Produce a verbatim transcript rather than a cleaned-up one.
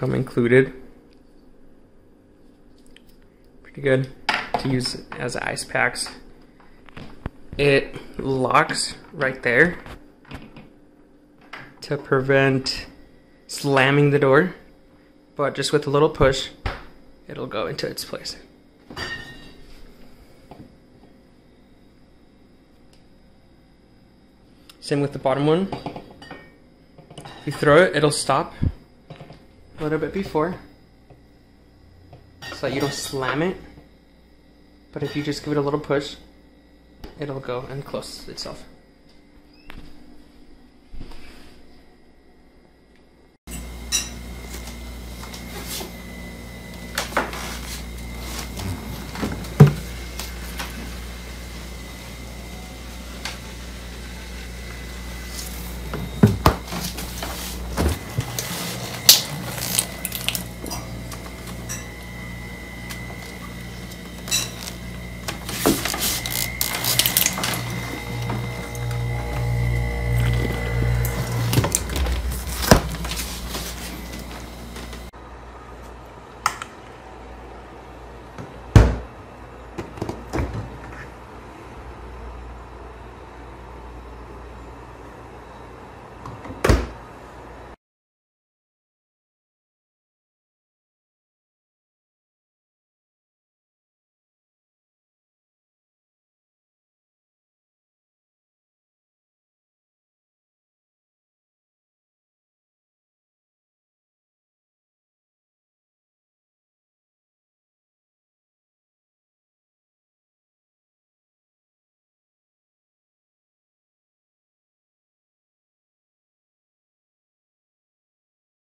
come included. Pretty good to use as ice packs. It locks right there to prevent slamming the door, but just with a little push, it'll go into its place. Same with the bottom one. If you throw it, it'll stop a little bit before, so that you don't slam it. But if you just give it a little push, it'll go and close itself.